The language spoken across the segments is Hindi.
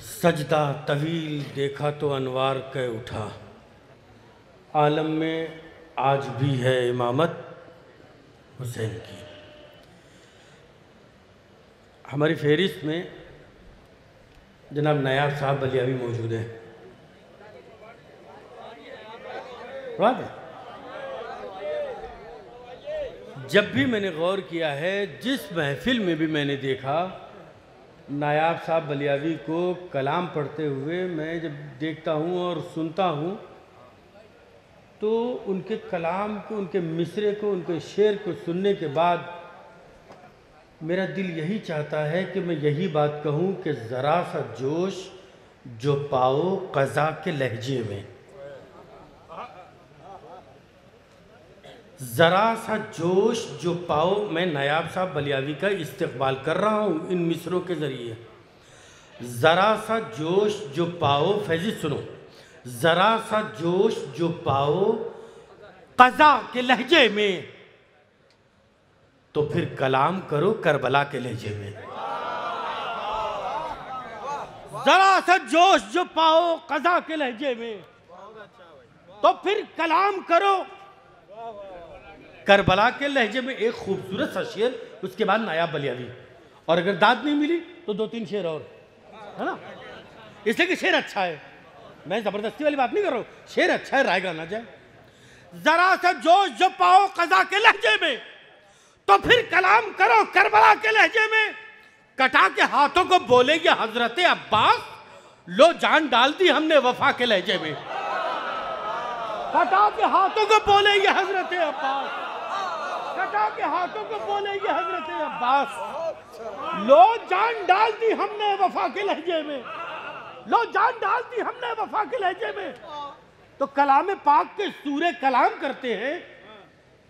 सजदा तवील देखा तो अनवार के उठा। आलम में आज भी है इमामत हुसैन की। हमारी फहरिस्त में जनाब नायाब साहब बलियावी मौजूद हैं। जब भी मैंने गौर किया है, जिस महफिल में भी मैंने देखा नायाब साहब बलियावी को कलाम पढ़ते हुए मैं जब देखता हूँ और सुनता हूँ तो उनके कलाम को, उनके मिसरे को, उनके शेर को सुनने के बाद मेरा दिल यही चाहता है कि मैं यही बात कहूँ कि ज़रा सा जोश जो पाओ क़ज़ा के लहजे में, ज़रा सा जोश जो पाओ। मैं नायाब साहब बलियावी का इस्तेक़बाल कर रहा हूँ इन मिसरों के ज़रिए। ज़रा सा जोश जो पाओ, फैज़ी सुनो, ज़रा सा जोश जो पाओ क़ज़ा के लहजे में तो फिर कलाम करो करबला के लहजे में। ज़रा सा जोश जो पाओ क़ज़ा के लहजे में तो फिर कलाम करो करबला के लहजे में। एक खूबसूरत सा शेर, उसके बाद नायाब बलियावी, और अगर दाद नहीं मिली तो दो तीन शेर और, है ना। इसलिए कि शेर अच्छा है, मैं ज़बरदस्ती वाली बात नहीं कर रहा हूँ, शेर अच्छा है, रायगा ना जाए। ज़रा सा जोश जो पाओ क़ज़ा के लहजे में तो फिर कलाम करो करबला के लहजे में। कटा के हाथों को बोलेंगे हज़रत अब्बास, लो जान डाल दी हमने वफा के लहजे में। कटा के हाथों को बोलेंगे हज़रत अब्बास, कटा के हाथों को बोलेंगे हजरत अब्बास, लो जान डाल दी हमने वफा के लहजे में, लो जान डाल दी हमने वफा के लहजे में। तो कलाम पाक के सूरे कलाम करते हैं,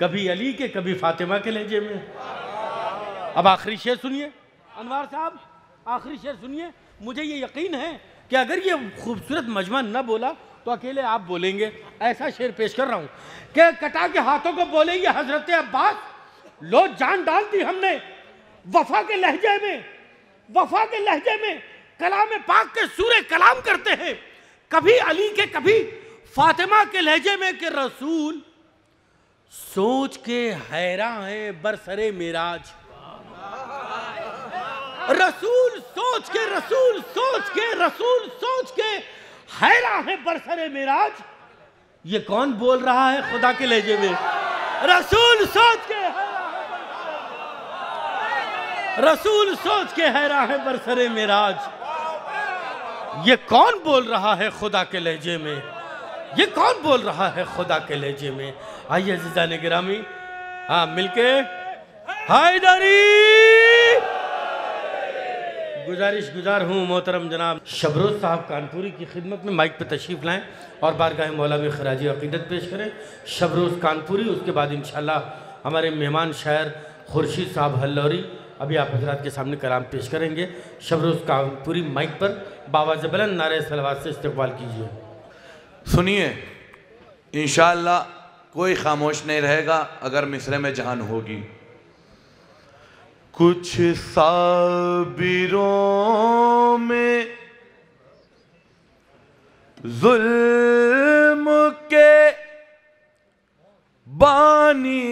कभी अली के कभी फातिमा के लहजे में। अब आखिरी शेर सुनिए अनवार साहब, आखिरी शेर सुनिए। मुझे ये यकीन है कि अगर ये खूबसूरत मजमा न बोला तो अकेले आप बोलेंगे। ऐसा शेर पेश कर रहा हूँ कि कटा के हाथों को बोलेंगे हजरत अब्बास, लो जान डाल दी हमने वफा के लहजे में, वफा के लहजे में। कलाम पाक के सूरे कलाम करते हैं, कभी अली के कभी फातिमा के लहजे में, कि रसूल सोच के हैरान है बरसरे मिराज। रसूल सोच के, रसूल सोच के, रसूल सोच के हैरा है बरसरे मिराज। ये कौन बोल रहा है खुदा के लहजे में? रसूल सोच के हैरा है, रसूल सोच के हैरा है बरसरे मिराज। ये कौन बोल रहा है खुदा के लहजे में? ये कौन बोल रहा है खुदा के लहजे में? आइए अज़ीज़ान गिरामी, हाँ मिलके हैदरी। गुजारिश गुजार हूँ मोहतरम जनाब शबरोज़ साहब कानपुरी की खिदमत में माइक पर तशरीफ़ लाएँ और बारगाह मौला में खराज अक़ीदत पेश करें शबरोज़ कानपुरी। उसके बाद इंशाअल्लाह हमारे मेहमान शायर खुर्शीद साहब हल्लौरी अभी आप हजरात के सामने कलाम पेश करेंगे। शबरोज़ कानपुरी माइक पर बावाज़ बुलंद नारे सलावत से इस्तकबाल कीजिए। सुनिए, इंशाअल्लाह कोई खामोश नहीं रहेगा अगर मिसरे में जान होगी। कुछ साबिरों में जुल्म के बानी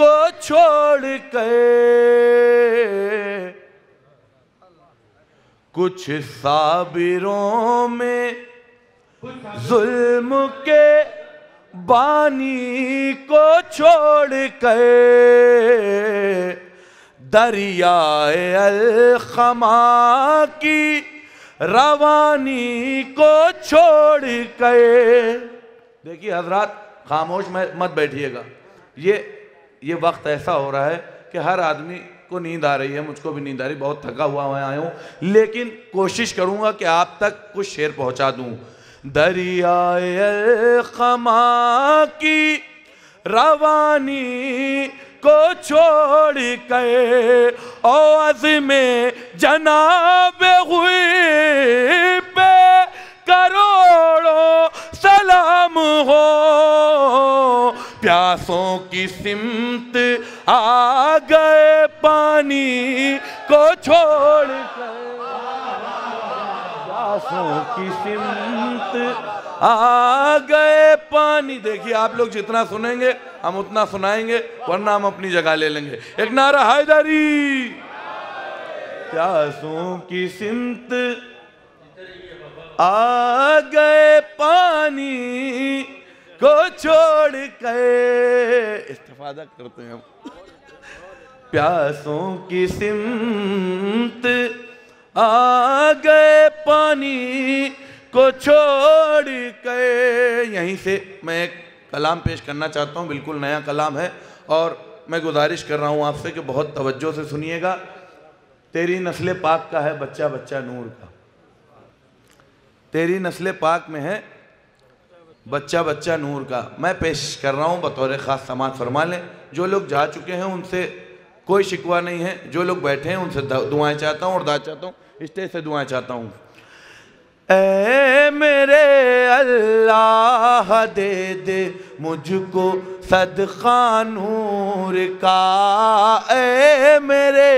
को छोड़ कर, कुछ साबिरों में जुल्म के बानी को छोड़ कर, दरियाए अल्खमा की रवानी को छोड़ के। देखिए हजरात, खामोश मत बैठिएगा। ये वक्त ऐसा हो रहा है कि हर आदमी को नींद आ रही है, मुझको भी नींद आ रही, बहुत थका हुआ मैं आया हूँ, लेकिन कोशिश करूँगा कि आप तक कुछ शेर पहुँचा दूँ। दरियाए अल्खमा की रवानी को छोड़ के, औज में जनाब हुई पे करोड़ों सलाम हो, प्यासों की सिमत आ गए पानी को छोड़ के। पासों की सिमत आ गए पानी। देखिए आप लोग जितना सुनेंगे हम उतना सुनाएंगे, वरना हम अपनी जगह ले लेंगे। एक नारा हैदरी, प्यासों की सिमत आ गए पानी को छोड़ कर। इस्तिफादा करते हैं हम। प्यासों की सिमत आ गए पानी को छोड़ कर। यहीं से मैं एक कलाम पेश करना चाहता हूँ, बिल्कुल नया कलाम है और मैं गुजारिश कर रहा हूँ आपसे कि बहुत तवज्जो से सुनिएगा। तेरी नस्ल पाक का है बच्चा बच्चा नूर का। तेरी नस्ल पाक में है बच्चा बच्चा नूर का। मैं पेश कर रहा हूँ बतौर ख़ास, समाज फरमा लें। जो लोग जा चुके हैं उनसे कोई शिकवा नहीं है, जो लोग बैठे हैं उनसे दुआएं चाहता हूँ और दाद चाहता हूँ, स्टेज से दुआएं चाहता हूँ। ऐ मेरे अल्लाह दे दे मुझको सदका नूर का। ऐ मेरे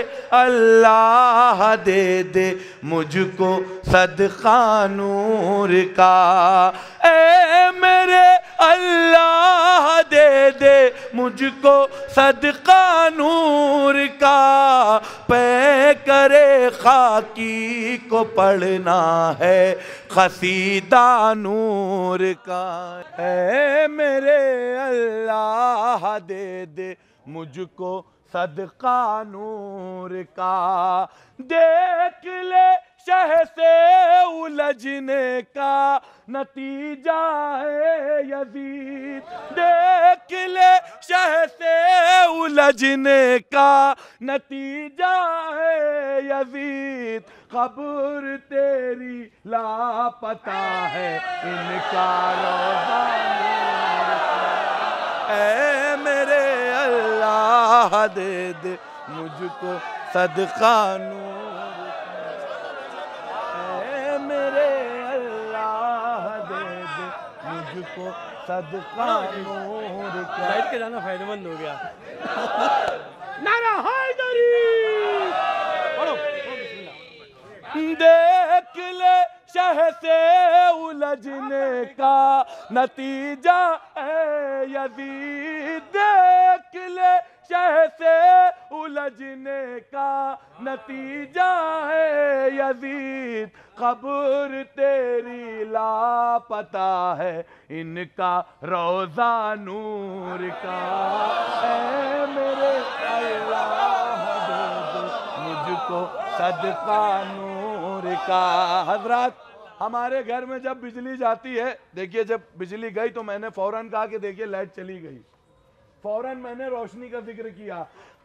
अल्लाह दे दे मुझको सदका नूर का। ऐ मेरे अल्लाह दे दे मुझको सदका नूर का। पै करे खाकी को पढ़ना है क़सीदा नूर का। ऐ मेरे अल्लाह दे दे मुझको सदका नूर का। देख ले शह से उलझने का नतीजा है यज़ीद। देख ले शह से उलझने का नतीजा है यज़ीद। खबर तेरी लापता है इनका रोज़ा। ऐ मेरे अल्लाह दे दे मुझको सदका नूर। ऐ मेरे अल्लाह दे दे मुझको सदका नूर। बैठ के जाना फायदेमंद हो गया। नारा हैदरी। देख ले शह से उलझने का नतीजा है यज़ीद। देख ले शह से उलझने का नतीजा है यज़ीद। खबर तेरी लापता है इनका रोज़ा नूर का। ऐ मेरे अल्लाह दे दे मुझको सदका नूर का। हजरात हमारे घर में जब बिजली जाती है, देखिए जब बिजली गई तो मैंने फौरन कहा कि देखिए लाइट चली गई, फौरन मैंने रोशनी का जिक्र किया।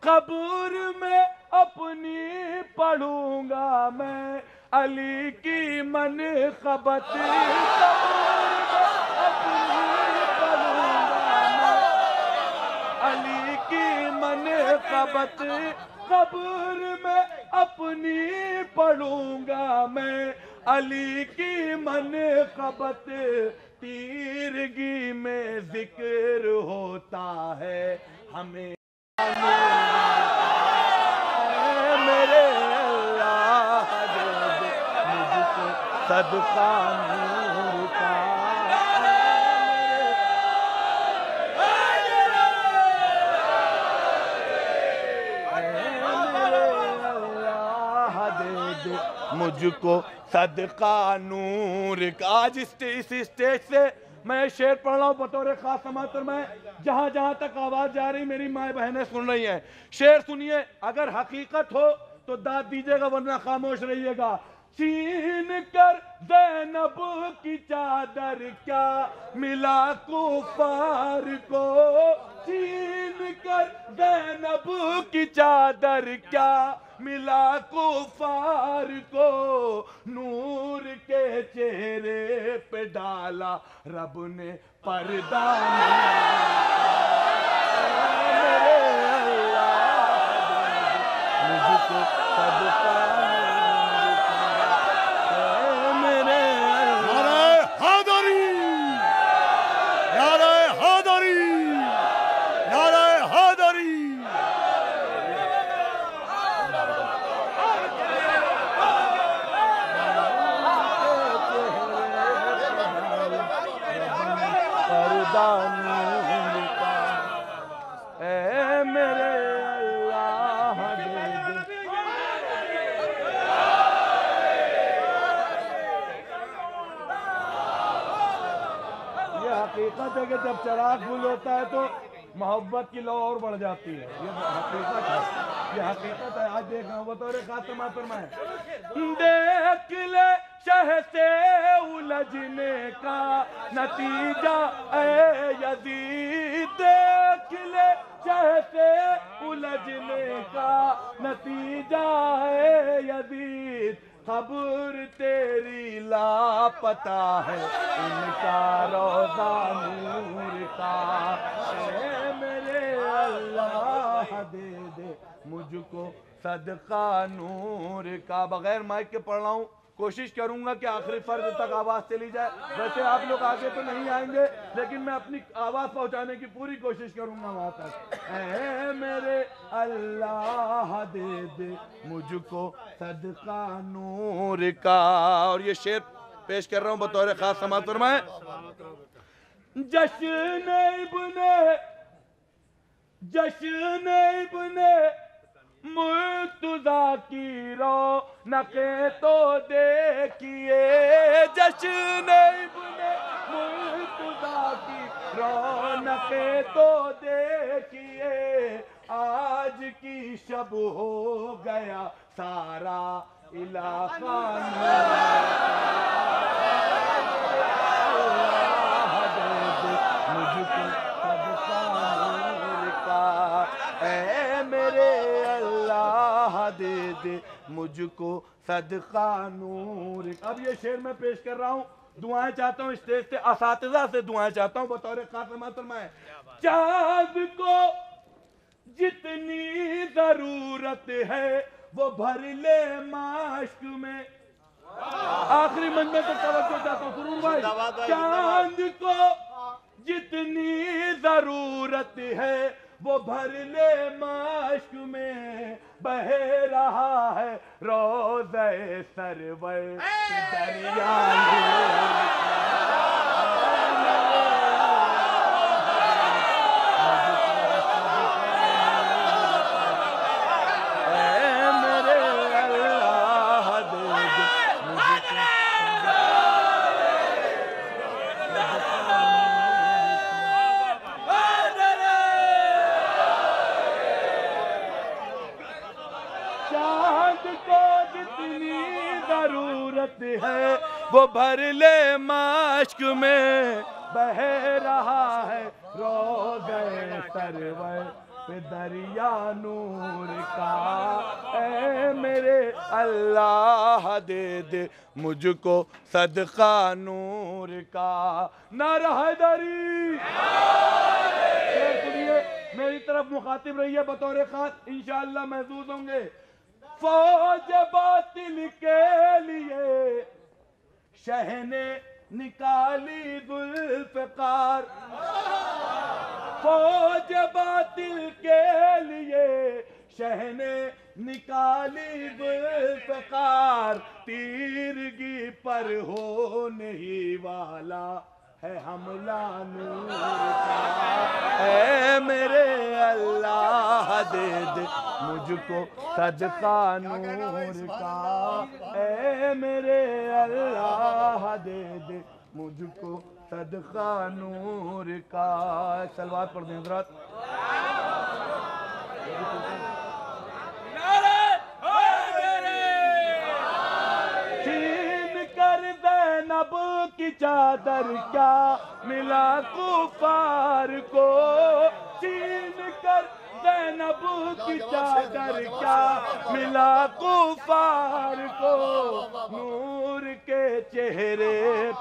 कब्र में अपनी पढ़ूंगा मैं अली की मनक़बत। अली की मनक़बत कब्र में अपनी पढ़ूंगा मैं अली की मनक़बत। तीरगी में जिक्र होता है हमें। ऐ मेरे अल्लाह दे दे मुझको सदका नूर का। मुझको सदका नूर का। आज इस स्टेज से मैं शेर पढ़ रहा हूँ बतौर खास समातर में, जहाँ जहाँ तक आवाज़ जा रही मेरी माए बहनें सुन रही हैं। शेर सुनिए, अगर हकीकत हो तो दाद दीजिएगा वरना खामोश रहिएगा। छीन कर ज़ैनब की चादर क्या मिला कुफार को। छीन कर ज़ैनब की चादर क्या मिला कुफार को। नूर के चेहरे पे डाला रब ने पर्दा। मेरे अल्लाह मुझको सदका। हकीकत है कि जब चिराग गुल होता है तो मोहब्बत की लौ और बढ़ जाती है। ये हकीकत है, ये हकीकत है। आज देखा वो तो फातिमा फरमाए से उलझने का नतीजा ए यजीद, किले से उलझने का नतीजा है यजीद, खबर तेरी लापता है उनका रोज़ा नूर का, मेरे अल्लाह दे दे मुझको सदका नूर का। बगैर माइक के पढ़ रहा हूँ, कोशिश करूंगा कि आखिरी फर्द तक आवाज़ चली जाए। वैसे आप लोग आगे तो नहीं आएंगे लेकिन मैं अपनी आवाज़ पहुंचाने की पूरी कोशिश करूंगा वहाँ तक। ऐ मेरे अल्लाह दे दे मुझको सदका नूर का। और ये शेर पेश कर रहा हूँ बतौर खास समाअत फरमाएं। जश्न इब्ने मुर्तज़ा की रौनके तो देखिए, जश्न इब्ने मुर्तज़ा की रौनके तो देखिए, आज की शब हो गया सारा इलाका दे दे मुझको सदका नूर। अब ये शेर मैं पेश कर रहा हूँ, दुआएं चाहता हूँ स्टेज से, असातिज़ा से दुआएं चाहता हूँ बतौर खास समाअत फरमाएं। चाँद को जितनी जरूरत है वो भर ले माश्क में। आखिरी मंजिल तक तवज्जो चाहता हूँ भाई। चाँद को जितनी जरूरत है वो भर ले माश्क में, बह रहा है रोज़े सरवर दरिया है वो भर ले माश्क में, बह रहा है रोज़े सरवर पे दरिया नूर का। ऐ मेरे अल्लाह दे दे मुझको सदका नूर का। नारा हैदरी सुनिए, मेरी तरफ मुखातिब रहिए बतौर खास, इंशाअल्लाह महसूस होंगे। फौज बातिल के लिए शहने निकाली ज़ुल्फ़िकार, फौज बातिल के लिए शहने निकाली ज़ुल्फ़िकार, तीरगी पर होने ही वाला है हमला नूर का। ऐ मेरे अल्लाह दे दे मुझको सदका नूर का, ऐ मेरे अल्लाह दे दे मुझको सदका नूर का। सलवात पढ़ दें हज़रात। छीन कर ज़ैनब की चादर क्या मिला कुफार को, छीन कर ज़ैनब की चादर क्या मिला कुफार को, नूर के चेहरे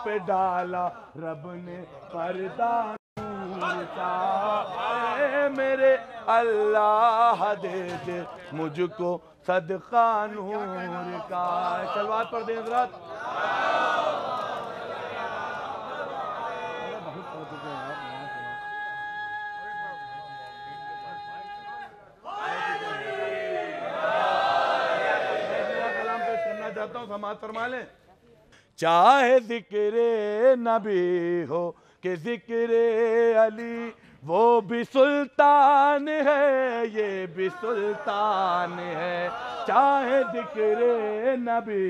पे डाला रब ने पर्दा नूर का। ऐ मेरे अल्लाह दे दे मुझको सदका नूर का। सलवात पढ़ दें हज़रात। समाअत फरमा लें। चाहे जिक्रे नबी हो कि जिक्रे अली, वो भी सुल्तान है ये भी सुल्तान है, चाहे जिक्रे नबी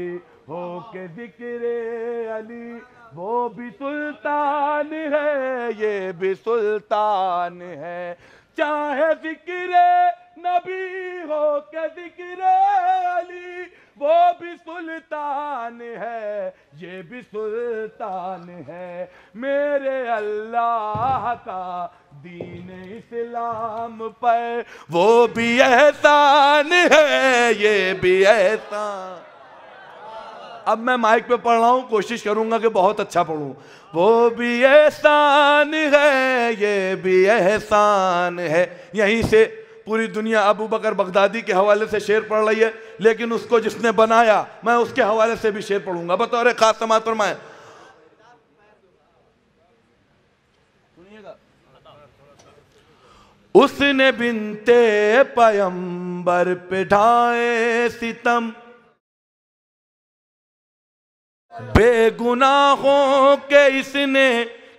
हो के जिक्रे अली, वो भी सुल्तान है ये भी सुल्तान है, चाहे जिक्रे नबी हो के जिक्रे अली, वो भी सुल्तान है ये भी सुल्तान है, मेरे अल्लाह का दीन इस्लाम पर वो भी एहसान है ये भी एहसान। अब मैं माइक पे पढ़ रहा हूँ, कोशिश करूँगा कि बहुत अच्छा पढ़ूँ। वो भी एहसान है ये भी एहसान है, यहीं से पूरी दुनिया अबू बकर बगदादी के हवाले से शेर पढ़ रही है, लेकिन उसको जिसने बनाया मैं उसके हवाले से भी शेर पढ़ूंगा। बतौर खास समात फरमाएं, सुनिएगा। उसने बिनते पैम्बर पे ढाए सितम, बेगुनाहों के इसने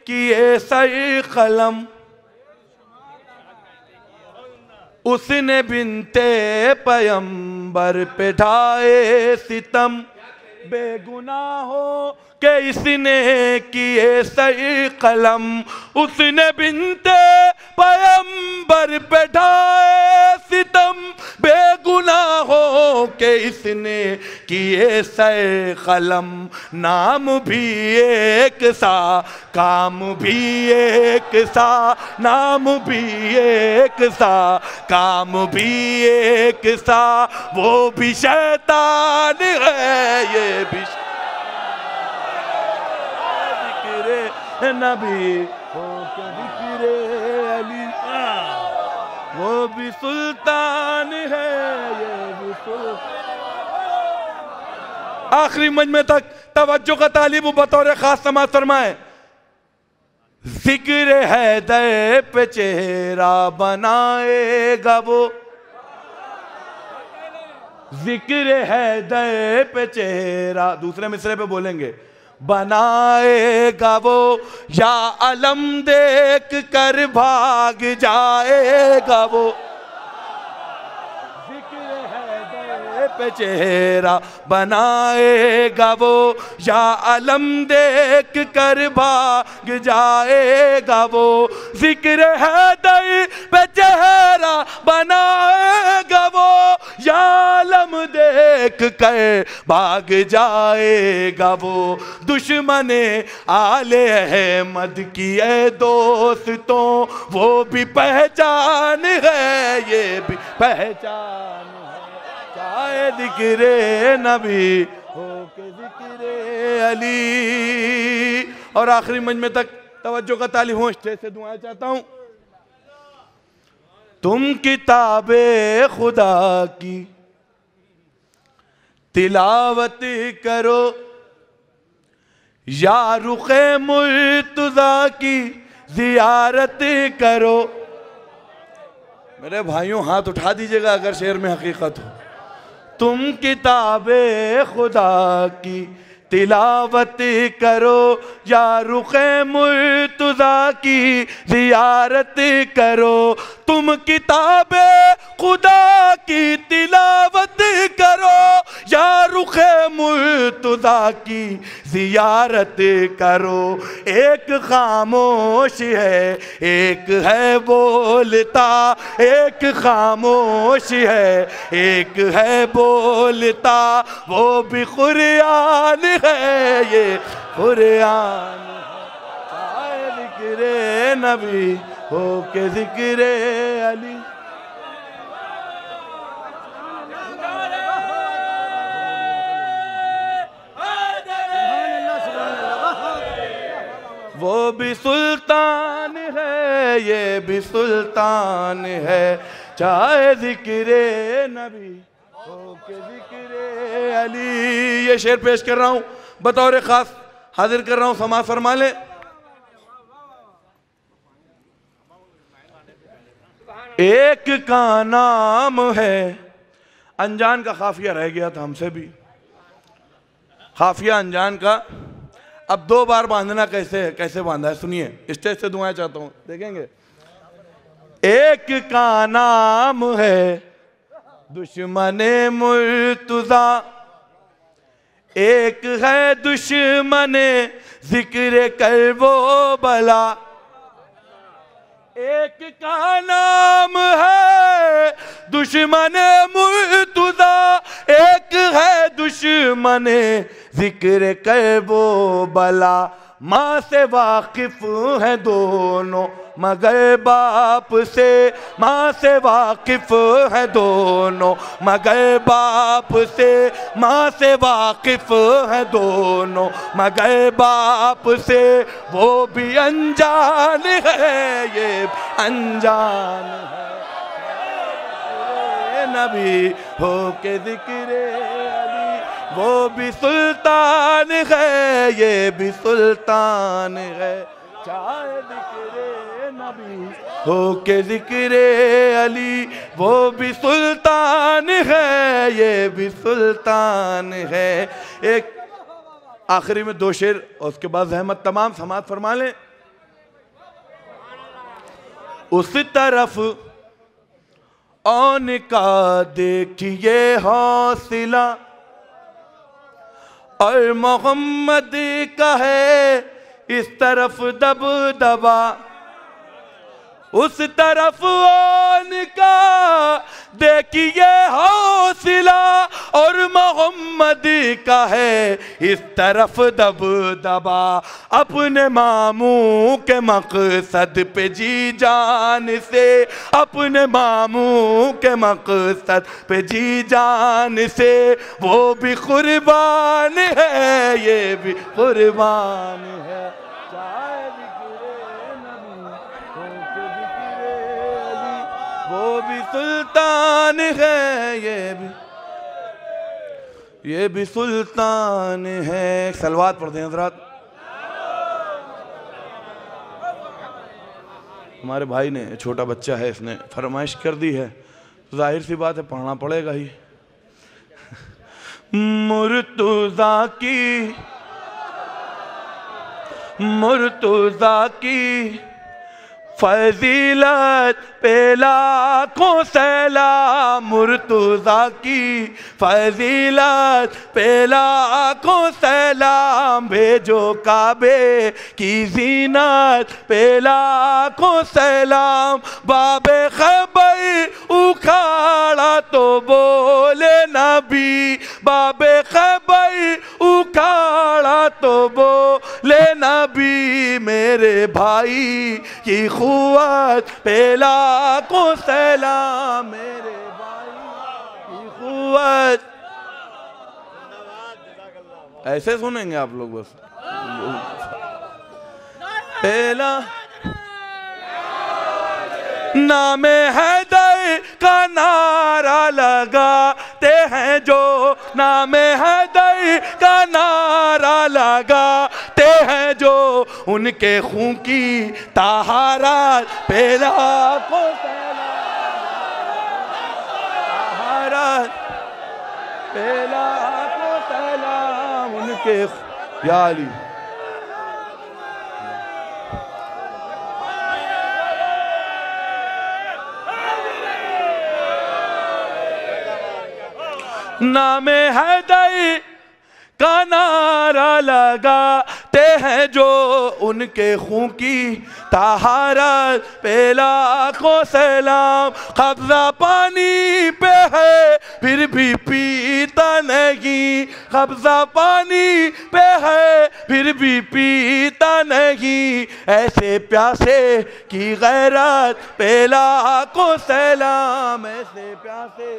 किए सही कलम, उसने बिनते पैम्बर पे ढाए सितम, बेगुनाहों के इसने किए सही कलम, उसने बिनते पैम्बर पे ढाए सितम, बेगुनाहों के इसने किए सही कलम, नाम भी एक सा काम भी एक सा, नाम भी एक सा काम भी एक सा, वो भी शैतान है ये भी जिक्रे नबी हो के जिक्रे अली, वो भी सुल्तान है ये भी सुल्तान। आखिरी मजमे तक तवज्जो का तालिब बतौर खास समात फरमाए। जिक्र हैदर पे चेहरा बनाएगा वो, जिक्र हैदर पे चेहरा दूसरे मिसरे पे बोलेंगे, बनाएगा वो या अलम देख कर भाग जाएगा वो, पे चेहरा बनाएगा वो या अलम देख कर भाग जाएगा वो, जिक्र हैदर पे चेहरा बनाएगा वो या अलम देख कर भाग जाएगा वो, दुश्मने आले अहमद की है दोस्तों वो भी पहचान है ये भी पहचान, चाहे जिक्रे नबी हो के जिक्रे अली। और आखिरी मजमे तक तवज्जो का तालिब हो, स्टेज से दुआएं चाहता हूँ। तुम किताबे खुदा की तिलावत करो, या रुखे मुर्तजा की जियारत करो। मेरे भाइयों हाथ उठा दीजिएगा अगर शेर में हकीकत हो। तुम किताबे खुदा की तिलावत करो, या रुखे मुर्तजा की जियारत करो, तुम किताबे खुदा की तिलावत करो, या रुखे मुर्तजा की जियारत करो, एक खामोश है एक है बोलता, एक खामोश है एक है बोलता, वो भी कुरान है ये कुरान, चाहे जिक्रे नबी हो के जिक्रे अली। वो भी सुल्तान है ये भी सुल्तान है, चाहे जिक्रे नबी हो के जिक्रे अली। ये शेर पेश कर रहा हूँ, बतौर खास हाजिर कर रहा हूँ, समाज फरमा ले। एक का नाम है, अनजान का खाफिया रह गया था हमसे भी, खाफिया अनजान का अब दो बार बांधना कैसे है, कैसे बांधा है, सुनिए। स्टेज से दुआएं चाहता हूँ, देखेंगे। एक का नाम है दुश्मने मुर्तजा, एक है दुश्मन जिक्र कर वो बला, एक का नाम है दुश्मन मुर्तजा, एक है दुश्मन जिक्र कर वो बला। माँ से वाकिफ है दोनों मगर बाप से, माँ से वाकिफ है दोनों मगर बाप से, माँ से वाकिफ है दोनों मगर बाप से। वो भी अनजान है ये अनजान है, नबी हो के जिक्रे अली। वो भी सुल्तान है ये भी सुल्तान है, चाहे जिक्रे नबी हो के जिक्रे अली। वो भी सुल्तान है ये भी सुल्तान है। एक आखिरी में दो शेर और उसके बाद जहमत तमाम समाअत फरमा लें। उस तरफ औन का देखिए हौसला, और मोहम्मद का है इस तरफ दबदबा। उस तरफ उनका देखिए हौसला, और मोहम्मद का है इस तरफ दबदबा। अपने मामू के मकसद पे जी जान से, अपने मामू के मकसद पे जी जान से। वो भी कुर्बान है ये भी कुर्बान है, वो भी सुल्तान है ये भी सुल्तान है। सलवात पढ़ते हैं हजरात। हमारे भाई ने, छोटा बच्चा है, इसने फरमाइश कर दी है तो जाहिर सी बात है पढ़ना पड़ेगा ही। मुर्तजा की फजीलत पे लाखों सलाम। मुर्तजा की फजीलत पे लाखों सलाम। भेजो काबे की जीनत पे लाखों सलाम। बाबे खबर उखाड़ा तो बोले नबी, बाबे खबर उखाड़ा तो बोले नबी। मेरे भाई की खुआत पे लाखों सलाम, मेरे भाई की खुआत। ऐसे सुनेंगे आप लोग बस। पहला नामे हैदर का नारा लगाते हैं जो, नामे हैदर का नारा लगाते हैं जो। उनके खून की तहारत पे लाखों सलाम, पे लाखों सलाम। उनके या अली नामे हैदर का नारा लगाते हैं जो। उनके खून की तहारत पे लाखों सलाम। कब्जा पानी पे है फिर भी पीता नहीं, कब्जा पानी पे है फिर भी पीता नहीं। ऐसे प्यासे की गैरत पे लाखों सलाम, ऐसे प्यासे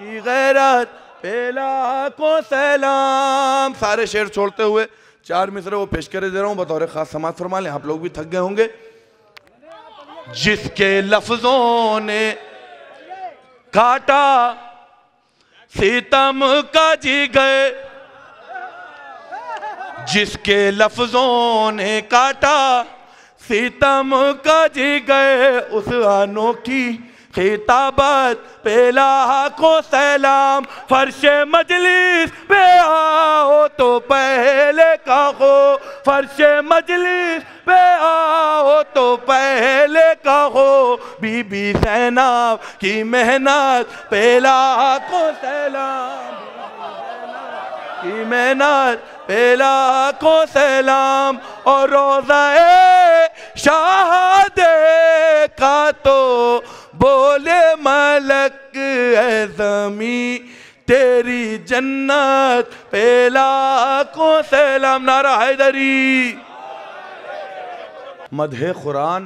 की गैरत पेला को सलाम। सारे शेर छोड़ते हुए चार मिसरे वो पेश करे दे रहा हूँ, बतौर खास समाअत फरमा लें, आप लोग भी थक गए होंगे। जिसके लफ्जों ने काटा सीतम का जिगर, जिसके लफ्जों ने काटा सीतम का जिगर। उस अनोखी खिताबत पे लाखों सलाम। फर्शे मजलिस पे आओ तो पहले कहो, फर्शे मजलिस पे आओ तो पहले कहो। बीबी ज़ैनब की मेहनत पे लाखों सलाम, की मेहनत बेला को सलाम और रोज़ाए शहादे का तो बोले मलक है ज़मीं तेरी जन्नत बेला को सलाम। नारा हैदरी। मदहे कुरान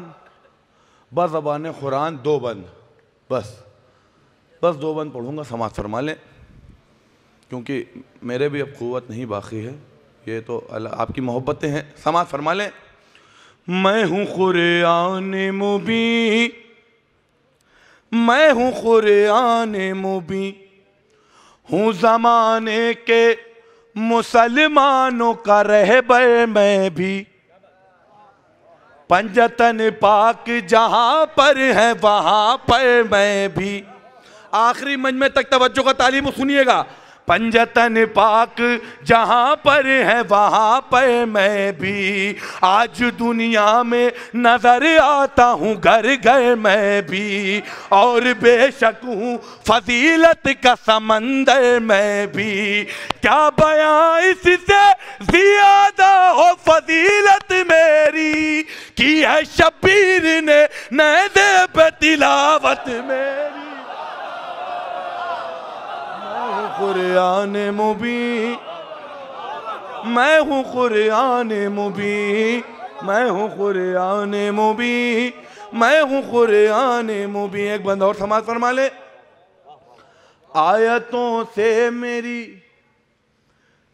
बज़बान कुरान दो बंद बस दो बंद पढ़ूँगा, समाज फरमा लें क्योंकि मेरे भी अब क़ुव्वत नहीं बाकी है, ये तो आपकी मोहब्बतें हैं। समाज फरमा लें। मैं हूँ क़ुरान मुबीन, मैं हूँ क़ुरान मुबीन, हूँ ज़माने के मुसलमानों का रहबर मैं भी। पंजतन पाक जहाँ पर है वहाँ पर मैं भी। आखिरी मजमे तक तवज्जो का तालीम सुनिएगा। पंजतन पाक जहाँ पर है वहाँ पर मैं भी, आज दुनिया में नजर आता हूँ घर घर मैं भी, और बेशक हूँ फजीलत का समंदर मैं भी। क्या बयां इससे ज़्यादा हो फजीलत मेरी, की है शब्बीर ने नैज़े पे तिलावत मेरी। कुरान मुबीन, मैं हूँ कुरान मुबीन, मैं हूँ कुरान मुबीन, मैं हूँ कुरान मुबीन। एक बंदा और समाज फरमा ले। आयतों से मेरी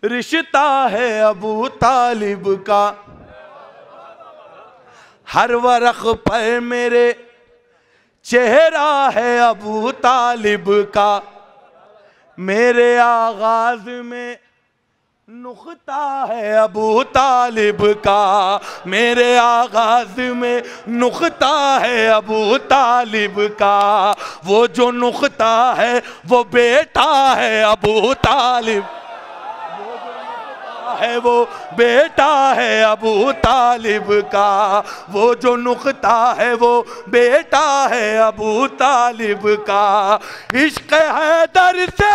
रिश्ता है अबू तालिब का, हर वरख पर मेरे चेहरा है अबू तालिब का, मेरे आगाज में नुक्ता है अबू तालिब का, मेरे आगाज में नुक्ता है अबू तालिब का, वो जो नुक्ता है वो बेटा है अबू तालिब, वो जो नुक्ता है वो बेटा है अबू तालिब का, वो जो नुक्ता है वो बेटा है अबू तालिब का। इश्क़ हैदर से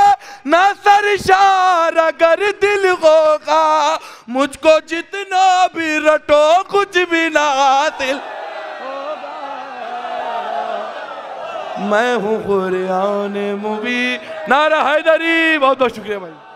नसर शार अगर दिल होगा, मुझको जितना भी रटो कुछ भी ना हासिल होगा। मैं हूँ कुरान मुबीन। नारा हैदरी। बहुत बहुत शुक्रिया भाई।